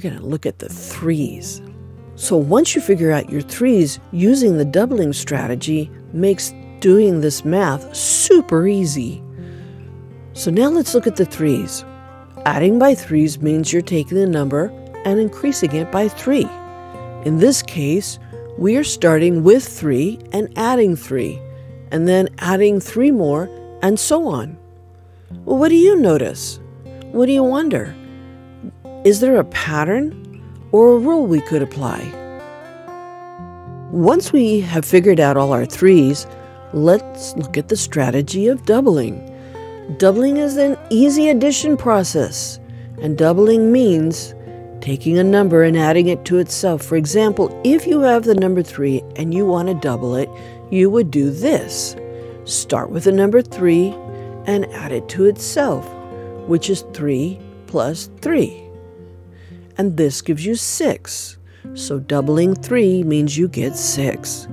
we're going to look at the threes. So once you figure out your threes, using the doubling strategy makes doing this math super easy. So now let's look at the threes. Adding by threes means you're taking the number and increasing it by 3. In this case, we are starting with 3 and adding 3, and then adding 3 more, and so on. Well, what do you notice? What do you wonder? Is there a pattern or a rule we could apply? Once we have figured out all our threes, let's look at the strategy of doubling. Doubling is an easy addition process, and doubling means taking a number and adding it to itself. For example, if you have the number 3 and you want to double it, you would do this. Start with the number 3 and add it to itself, which is 3 plus 3. And this gives you 6. So doubling 3 means you get 6.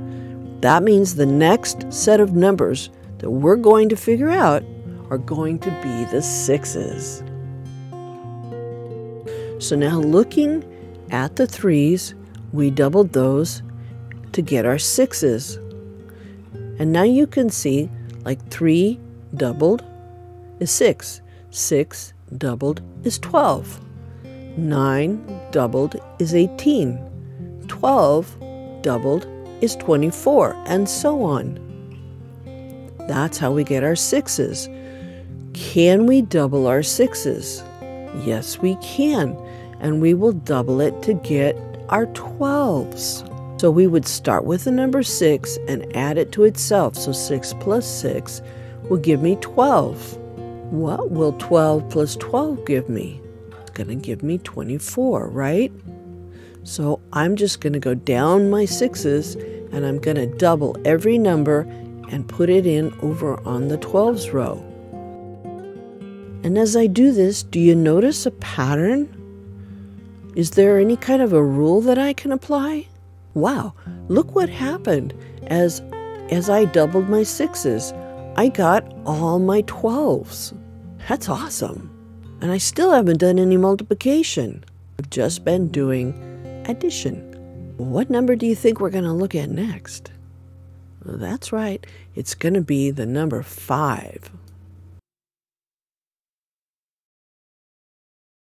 That means the next set of numbers that we're going to figure out are going to be the 6s. So now looking at the 3s, we doubled those to get our 6s. And now you can see, like, 3 doubled is 6. 6 doubled is 12. 9 doubled is 18, 12 doubled is 24, and so on. That's how we get our 6s. Can we double our 6s? Yes, we can, and we will double it to get our 12s. So we would start with the number 6 and add it to itself. So 6 plus 6 will give me 12. What will 12 plus 12 give me? Going to give me 24, right? So I'm just going to go down my 6s and I'm going to double every number and put it in over on the 12s row. And as I do this, do you notice a pattern? Is there any kind of a rule that I can apply? Wow, look what happened. As I doubled my 6s, I got all my 12s. That's awesome. And I still haven't done any multiplication. I've just been doing addition. What number do you think we're going to look at next? Well, that's right. It's going to be the number 5.